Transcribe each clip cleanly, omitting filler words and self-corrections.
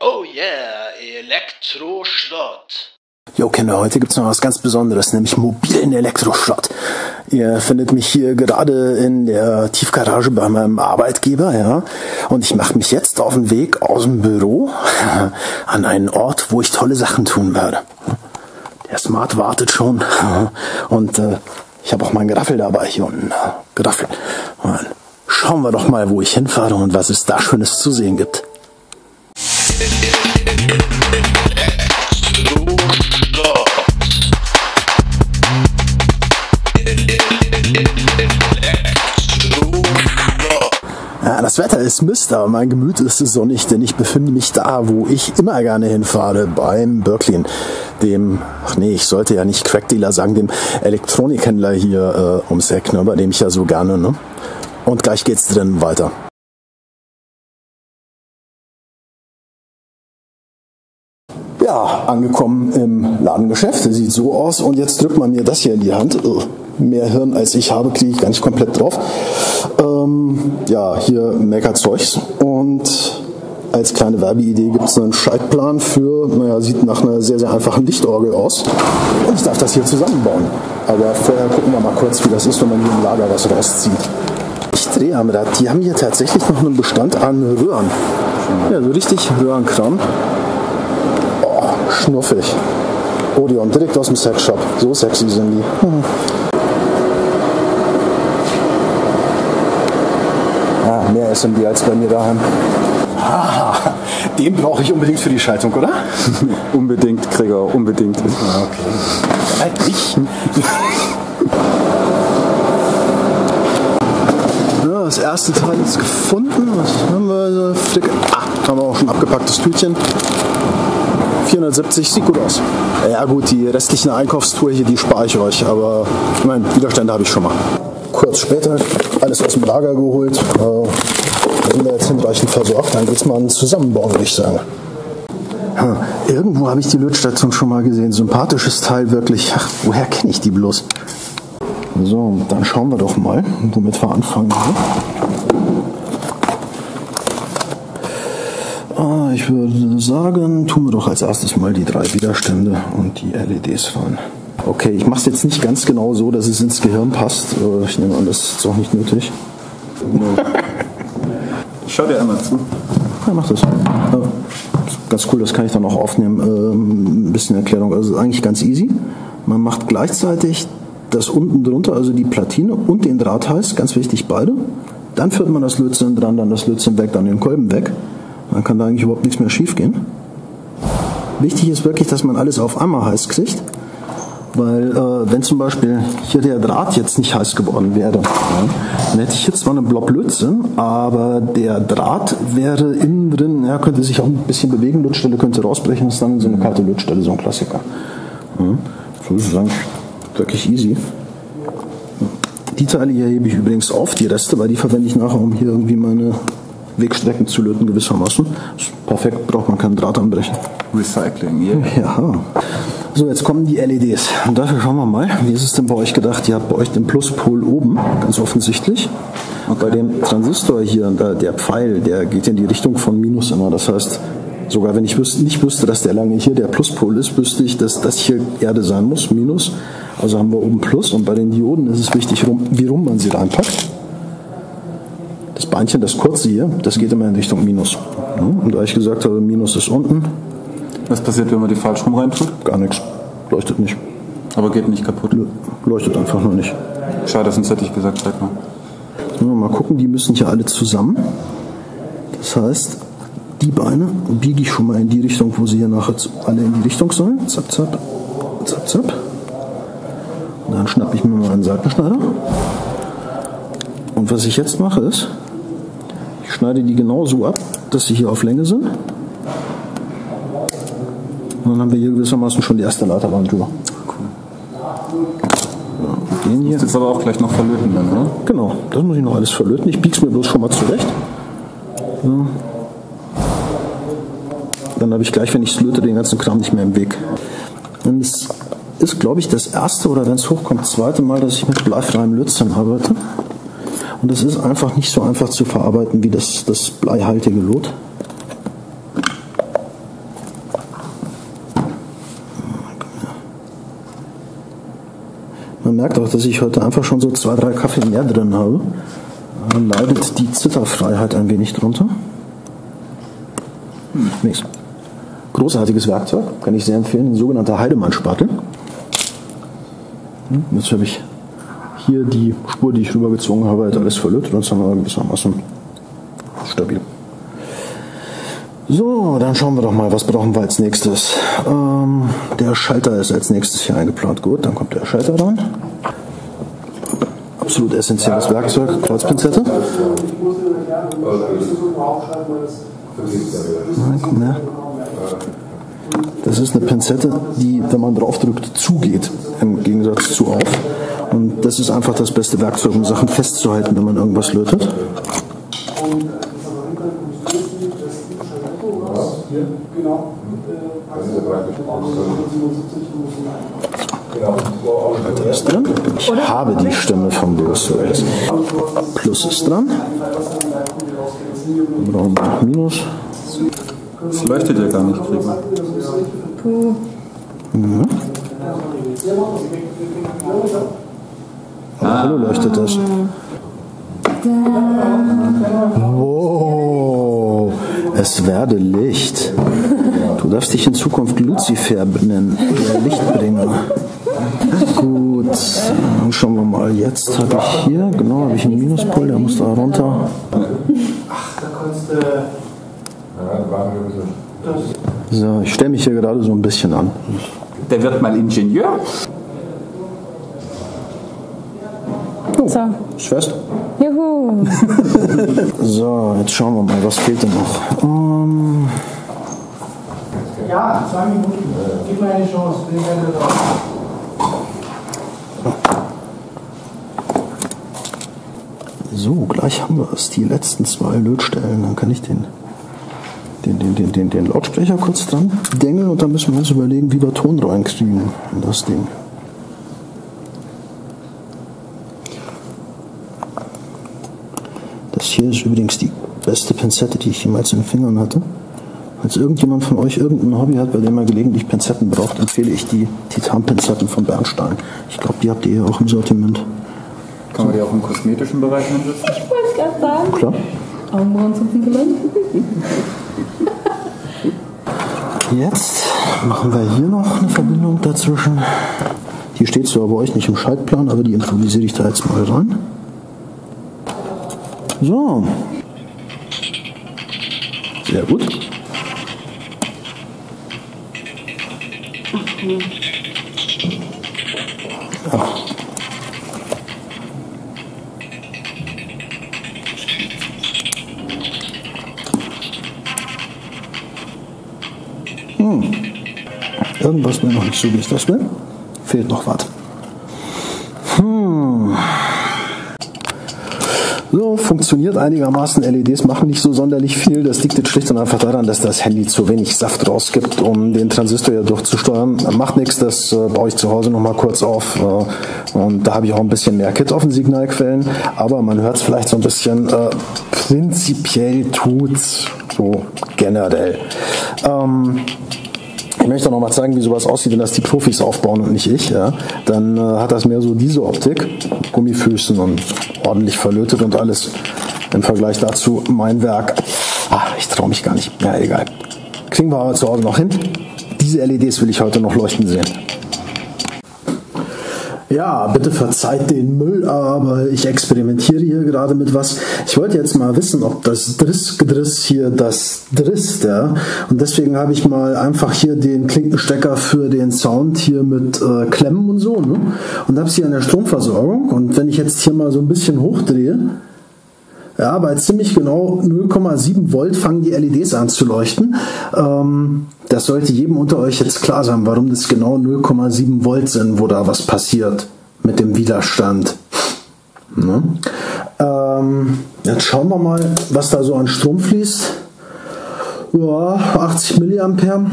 Oh yeah, Elektroschrott. Jo Kinder, heute gibt's noch was ganz Besonderes, nämlich mobilen Elektroschrott. Ihr findet mich hier gerade in der Tiefgarage bei meinem Arbeitgeber, ja. Und ich mache mich jetzt auf den Weg aus dem Büro an einen Ort, wo ich tolle Sachen tun werde. Der Smart wartet schon. Und ich habe auch meinen Graffel dabei hier unten. Graffel. Schauen wir doch mal, wo ich hinfahre und was es da Schönes zu sehen gibt. Ja, das Wetter ist Mist, aber mein Gemüt ist es sonnig, denn ich befinde mich da, wo ich immer gerne hinfahre, beim Bürklin, dem, ach nee, ich sollte ja nicht Crackdealer sagen, dem Elektronikhändler hier ums Eck, ne, bei dem ich ja so gerne, ne? Und gleich geht's dann weiter. Ja, angekommen im Ladengeschäft, das sieht so aus und jetzt drückt man mir das hier in die Hand. Mehr Hirn als ich habe, kriege ich gar nicht komplett drauf. Ja, hier Meckerzeugs und als kleine Werbeidee gibt es einen Schaltplan für, naja, sieht nach einer sehr, sehr einfachen Lichtorgel aus und ich darf das hier zusammenbauen. Aber vorher gucken wir mal kurz, wie das ist, wenn man hier im Lager was rauszieht. Ich drehe am Rad, die haben hier tatsächlich noch einen Bestand an Röhren. Ja, so richtig Röhrenkram. Oh, schnuffig. Odeon, direkt aus dem Sexshop. So sexy sind die. Mehr SMD als bei mir daheim. Ah, den brauche ich unbedingt für die Schaltung, oder? Unbedingt, Krieger, unbedingt. Ah, okay. Halt dich. Ja, das erste Teil ist gefunden. Was haben wir? Ah, haben wir auch schon abgepacktes Tütchen. 470, sieht gut aus. Ja gut, die restlichen Einkaufstour hier, die spare ich euch, aber ich meine, Widerstände habe ich schon mal. Kurz später alles aus dem Lager geholt, sind wir jetzt hinreichend versorgt, dann geht's mal an Zusammenbauen, würde ich sagen. Hm, irgendwo habe ich die Lötstation schon mal gesehen, sympathisches Teil wirklich, ach, woher kenne ich die bloß? So, dann schauen wir doch mal, womit wir anfangen. Ah, ich würde sagen, tun wir doch als erstes mal die drei Widerstände und die LEDs rein. Okay, ich mache es jetzt nicht ganz genau so, dass es ins Gehirn passt. Ich nehme an, das ist auch nicht nötig. Schau dir einmal zu. Ja, mach das. Ganz cool, das kann ich dann auch aufnehmen. Ein bisschen Erklärung. Also eigentlich ganz easy. Man macht gleichzeitig das unten drunter, also die Platine und den Drahthals, ganz wichtig beide. Dann führt man das Lötzinn dran, dann das Lötzinn weg, dann den Kolben weg. Dann kann da eigentlich überhaupt nichts mehr schief gehen. Wichtig ist wirklich, dass man alles auf einmal heiß kriegt. Weil wenn zum Beispiel hier der Draht jetzt nicht heiß geworden wäre, dann hätte ich jetzt zwar einen Blob Lötzinn, aber der Draht wäre innen drin, ja, könnte sich auch ein bisschen bewegen, Lötstelle könnte rausbrechen, ist dann so eine kalte Lötstelle, so ein Klassiker. So ist es eigentlich wirklich easy. Die Teile hier hebe ich übrigens auf, die Reste, weil die verwende ich nachher, um hier irgendwie meine Wegstrecken zu löten gewissermaßen. Ist perfekt, braucht man keinen Draht anbrechen. Recycling, yeah. Ja. So, jetzt kommen die LEDs. Und dafür schauen wir mal, wie ist es denn bei euch gedacht? Ihr habt bei euch den Pluspol oben, ganz offensichtlich. Und bei dem Transistor hier, der Pfeil, der geht in die Richtung von Minus immer. Das heißt, sogar wenn ich nicht wüsste, dass der lange hier der Pluspol ist, wüsste ich, dass das hier Erde sein muss, Minus. Also haben wir oben Plus. Und bei den Dioden ist es wichtig, wie rum man sie reinpackt. Das Beinchen, das kurze hier, das geht immer in Richtung Minus. Und da ich gesagt habe, Minus ist unten. Was passiert, wenn man die falsch rum reintut? Gar nichts. Leuchtet nicht. Aber geht nicht kaputt? Leuchtet einfach nur nicht. Schade, sonst hätte ich gesagt, zeig mal. Ja, mal gucken, die müssen hier alle zusammen. Das heißt, die Beine biege ich schon mal in die Richtung, wo sie hier nachher alle in die Richtung sollen. Zap, zap, zap, zap. Und dann schnappe ich mir mal einen Seitenschneider. Und was ich jetzt mache ist, ich schneide die genau so ab, dass sie hier auf Länge sind. Und dann haben wir hier gewissermaßen schon die erste Leiterbahn-Tour. Cool. Ja, das ist jetzt aber auch gleich noch verlöten dann, oder? Genau, das muss ich noch alles verlöten. Ich biege es mir bloß schon mal zurecht. Ja. Dann habe ich gleich, wenn ich es löte, den ganzen Kram nicht mehr im Weg. Und das ist, glaube ich, das erste oder wenn es hochkommt, das zweite Mal, dass ich mit bleifreiem Lötzinn arbeite. Und das ist einfach nicht so einfach zu verarbeiten wie das bleihaltige Lot. Man merkt auch, dass ich heute einfach schon so 2-3 Kaffee mehr drin habe. Dann leidet die Zitterfreiheit ein wenig drunter. Nichts. Großartiges Werkzeug, kann ich sehr empfehlen, ein sogenannter Heidemann-Spatel. Jetzt habe ich hier die Spur, die ich rübergezogen habe, hat alles verlötet und haben wir gewissermaßen stabil. So, dann schauen wir doch mal, was brauchen wir als nächstes. Der Schalter ist als nächstes hier eingeplant. Gut, dann kommt der Schalter rein. Absolut essentielles Werkzeug, Kreuzpinzette. Ne? Das ist eine Pinzette, die, wenn man drauf drückt, zugeht, im Gegensatz zu auf. Und das ist einfach das beste Werkzeug, um Sachen festzuhalten, wenn man irgendwas lötet. Schalter ist drin. Ich habe die Stimme vom Brüssel. Plus ist dran. Dann brauchen wir noch Minus. Das leuchtet ja gar nicht, Gregor. Mhm. Ah. Hallo leuchtet das. Wow, es werde Licht. Du darfst dich in Zukunft Luzifer nennen, der Lichtbringer. Gut, dann schauen wir mal. Jetzt habe ich hier, genau, habe ich einen Minuspol, der muss da runter. Ach, da kannst du. So, ich stelle mich hier gerade so ein bisschen an. Der wird mal Ingenieur. Oh, so. Ist fest. Juhu. So, jetzt schauen wir mal, was fehlt denn noch? Ja, 2 Minuten. Gib mir eine Chance. Bin gerne drauf. So, gleich haben wir es. Die letzten 2 Lötstellen. Dann kann ich den Lautsprecher kurz dran dengeln und dann müssen wir uns überlegen, wie wir Ton reinkriegen in das Ding. Das hier ist übrigens die beste Pinzette, die ich jemals in den Fingern hatte. Falls irgendjemand von euch irgendein Hobby hat, bei dem er gelegentlich Pinzetten braucht, empfehle ich die Titan-Pinzetten von Bernstein. Ich glaube, die habt ihr auch im Sortiment. Kann man die auch im kosmetischen Bereich einsetzen? Ich wollte es gerade sagen. Klar. Augenbrauen zum Pinkeln. Jetzt machen wir hier noch eine Verbindung dazwischen. Die steht zwar bei euch nicht im Schaltplan, aber die improvisiere ich da jetzt mal rein. So. Sehr gut. Ach. Irgendwas mir noch nicht so, wie ich das will. Fehlt noch was. So, funktioniert einigermaßen. LEDs machen nicht so sonderlich viel. Das liegt jetzt schlicht und einfach daran, dass das Handy zu wenig Saft rausgibt, um den Transistor ja durchzusteuern. Macht nichts, das baue ich zu Hause nochmal kurz auf. Und da habe ich auch ein bisschen mehr Kit auf den Signalquellen. Aber man hört es vielleicht so ein bisschen. Prinzipiell tut's so generell. Ich möchte noch mal zeigen, wie sowas aussieht, wenn das die Profis aufbauen und nicht ich. Ja. Dann hat das mehr so diese Optik, Gummifüßen und ordentlich verlötet und alles. Im Vergleich dazu mein Werk. Ah, ich traue mich gar nicht. Ja, egal. Kriegen wir aber zu Hause noch hin. Diese LEDs will ich heute noch leuchten sehen. Ja, bitte verzeiht den Müll, aber ich experimentiere hier gerade mit was. Ich wollte jetzt mal wissen, ob das Driss-Gedriss hier das drisst, ja. Und deswegen habe ich mal einfach hier den Klinkenstecker für den Sound hier mit Klemmen und so, ne? Und habe es hier an der Stromversorgung. Und wenn ich jetzt hier mal so ein bisschen hochdrehe, ja, bei ziemlich genau 0,7 Volt fangen die LEDs an zu leuchten. Das sollte jedem unter euch jetzt klar sein, warum das genau 0,7 Volt sind, wo da was passiert mit dem Widerstand. Ne? Jetzt schauen wir mal, was da so an Strom fließt. Ja, 80 Milliampere.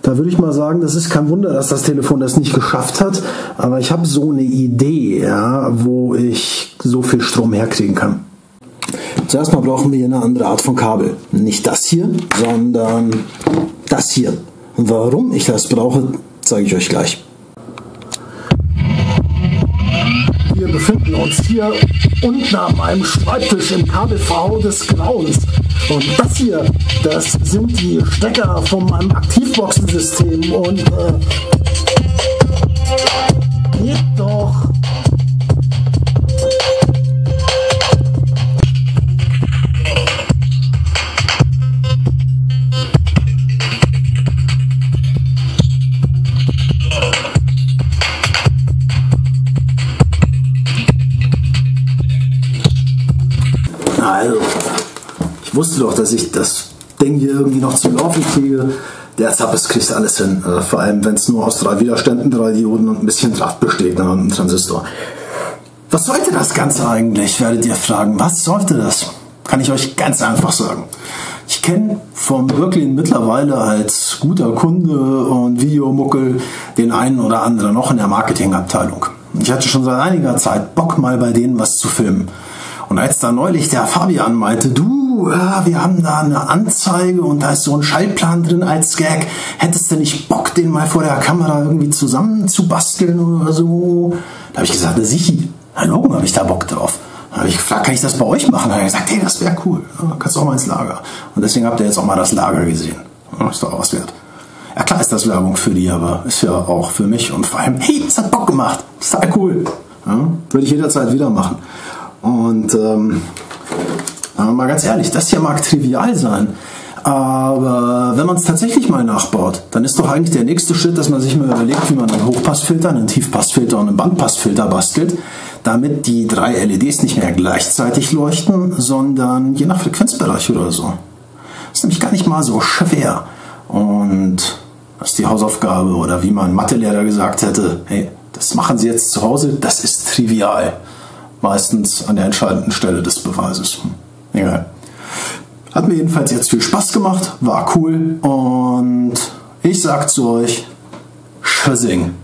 Da würde ich mal sagen, das ist kein Wunder, dass das Telefon das nicht geschafft hat. Aber ich habe so eine Idee, ja, wo ich so viel Strom herkriegen kann. Zuerst mal brauchen wir hier eine andere Art von Kabel. Nicht das hier, sondern das hier. Und warum ich das brauche, zeige ich euch gleich. befinden uns hier unten an einem Schreibtisch im KBV des Grauens. Und das hier, das sind die Stecker von meinem Aktivboxensystem. Und geht doch. Ich wusste doch, dass ich das Ding hier irgendwie noch zum Laufen kriege. Der Zappes kriegt alles hin. Vor allem, wenn es nur aus 3 Widerständen, 3 Dioden und ein bisschen Draht besteht und einem Transistor. Was sollte das Ganze eigentlich, werdet ihr fragen. Was sollte das? Kann ich euch ganz einfach sagen. Ich kenne vom Bürklin mittlerweile als guter Kunde und Videomuckel den einen oder anderen noch in der Marketingabteilung. Ich hatte schon seit einiger Zeit Bock, mal bei denen was zu filmen. Und als da neulich der Fabian meinte, du, wir haben da eine Anzeige und da ist so ein Schaltplan drin als Gag, hättest du nicht Bock, den mal vor der Kamera irgendwie zusammen zu basteln oder so? Da habe ich gesagt, na sichi, hallo, habe ich da Bock drauf. Da habe ich gefragt, kann ich das bei euch machen? Da hat er gesagt, hey, das wäre cool, ja, kannst du auch mal ins Lager. Und deswegen habt ihr jetzt auch mal das Lager gesehen. Ja, ist doch auch was wert. Ja klar ist das Werbung für die, aber ist ja auch für mich und vor allem, hey, das hat Bock gemacht, ist total cool. Ja, würde ich jederzeit wieder machen. Und mal ganz ehrlich, das hier mag trivial sein, aber wenn man es tatsächlich mal nachbaut, dann ist doch eigentlich der nächste Schritt, dass man sich mal überlegt, wie man einen Hochpassfilter, einen Tiefpassfilter und einen Bandpassfilter bastelt, damit die 3 LEDs nicht mehr gleichzeitig leuchten, sondern je nach Frequenzbereich oder so. Das ist nämlich gar nicht mal so schwer. Und das ist die Hausaufgabe, oder wie mein Mathelehrer gesagt hätte, hey, das machen Sie jetzt zu Hause, das ist trivial. Meistens an der entscheidenden Stelle des Beweises. Egal. Hat mir jedenfalls jetzt viel Spaß gemacht, war cool und ich sag zu euch, Tschüssing.